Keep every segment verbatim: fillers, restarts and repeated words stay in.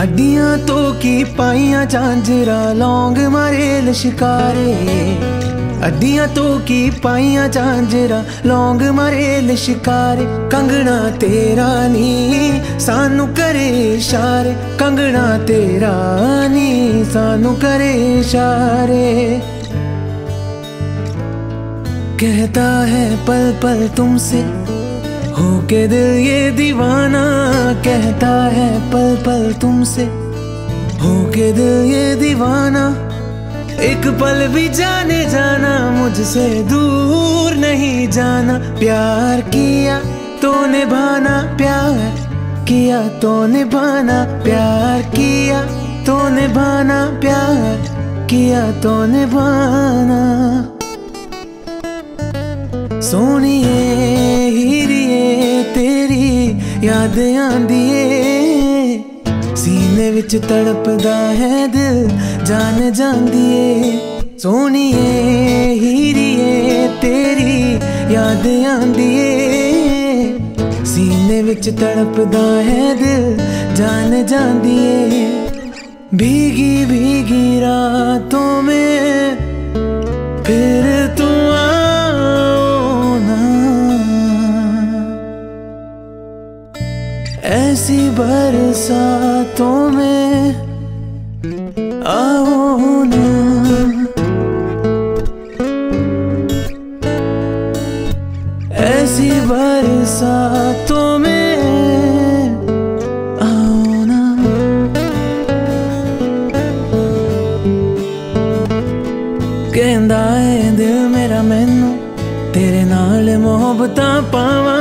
अड्डियां तो की पाइया झांझरा लौंग मारे लश्कारे, अड्डियां तो की पाइया झांझरा लौंग मारे लश्कारे। कंगना तेरा नी सानू करे इशारे, कंगना तेरा नी सानू करे इशारे। कहता है पल पल तुमसे होके दिल ये दीवाना, कहता है पल पल तुमसे होके दिल ये दीवाना। एक पल भी जाने जाना मुझसे दूर नहीं जाना, प्यार किया तो निभाना, प्यार किया तो निभाना, प्यार किया तो निभाना, प्यार किया तो निभाना। सोहनिए हीरिए तेरी याद आंदी ए, सीने विच तड़पदा है दिल जान जांदी ए। सोहनिए हीरिए तेरी याद आंदी ए, सीने विच तड़पदा है दिल जान जांदी ए। भीगी भीगी रातों में फिर तू ऐसी बरसातों में आओ ना। ऐसी बरसातों में आओ ना। कहंदा है दिल मेरा मैनू तेरे नाल मोहब्बतां पावां,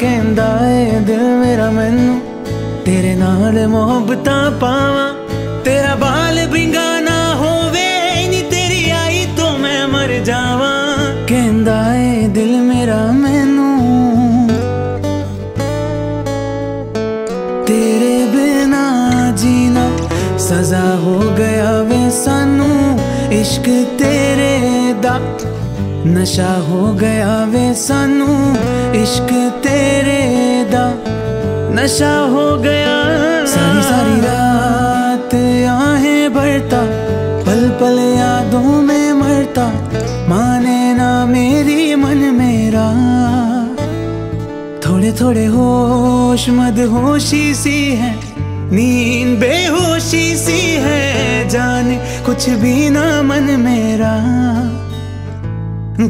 कहंदा है दिल मेरा मैनू तेरे नाल मोहब्बतां पावां। तेरा बाल बिंगाना होवे नी तेरी आई तो मैं मर जावां, कहंदा है दिल मेरा मैनू तेरे बिना जीना सजा हो गया वे सानू। इश्क तेरे दा नशा हो गया वे सानू, इश्क तेरे दा नशा हो गया। सारी सारी रात आहें भरता, पल पल यादों में मरता, माने ना मेरी मन मेरा। थोड़े थोड़े होश मदहोशी सी है, नींद बेहोशी सी है, जाने कुछ भी ना मन मेरा।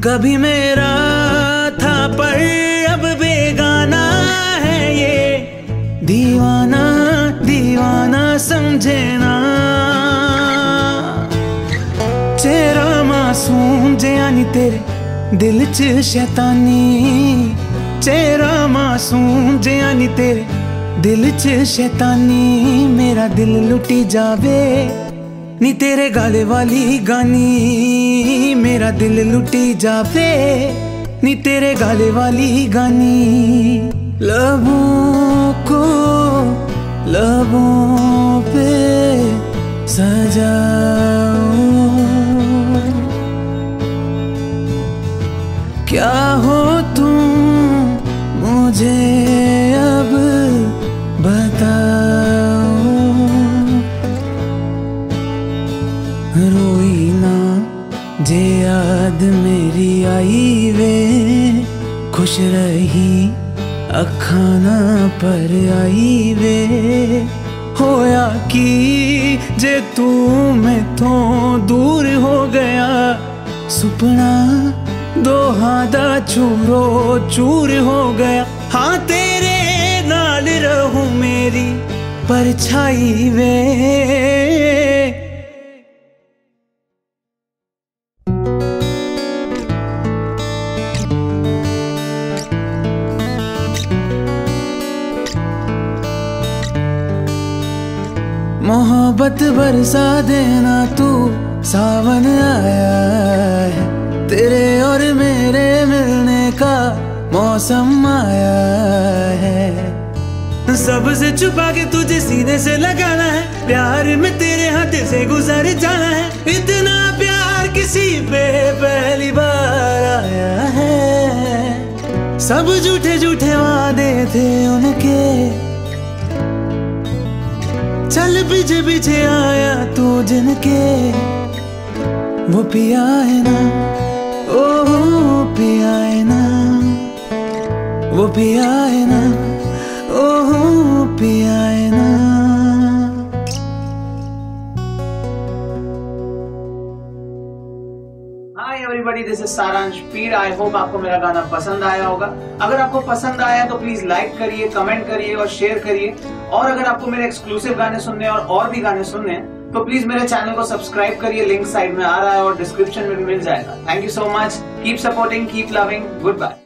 कभी मेरा था पर अब बेगाना है ये दीवाना, दीवाना समझे ना। चेहरा मासूम जिहा नी तेरे दिल च शैतानी, चेहरा मासूम जिहा नी तेरे दिल च शैतानी। मेरा दिल लुटी जावे नी तेरे गाले वाली गानी, मेरा दिल लुटी जावे नी तेरे गाले वाली गानी। लबों को लबों पे सजाओ, क्या हो तुम मुझे अब बता। रोई ना जे याद मेरी आई वे, खुश रही अखा ना पर आई वे। होया कि जे तू मैथों दूर हो गया, सुपना दोहा दा चूरो चूर हो गया। हाँ तेरे नाल रहूं मेरी परछाई वे। मोहब्बत बरसा देना तू, सावन आया है, तेरे और मेरे मिलने का मौसम आया है। सबसे छुपा के तुझे सीने से लगाना है, प्यार में तेरे हाथ से गुजर जाना है। इतना प्यार किसी पे पहली बार आया है, सब झूठे झूठे वादे थे उनके। चल भीजे भीजे आया तू जिनके, वो पिया आए ना, ओ पिया आए ना, वो पिया आए ना, ओ पिया आए ना। हाय एवरीबॉडी, दिस इज सारांश पीर। आई होप आपको मेरा गाना पसंद आया होगा। अगर आपको पसंद आया तो प्लीज लाइक करिए, कमेंट करिए और शेयर करिए। और अगर आपको मेरे एक्सक्लूसिव गाने सुनने और और भी गाने सुनने हैं तो प्लीज मेरे चैनल को सब्सक्राइब करिए। लिंक साइड में आ रहा है और डिस्क्रिप्शन में भी मिल जाएगा। Thank you so much. Keep supporting, keep loving. Good bye.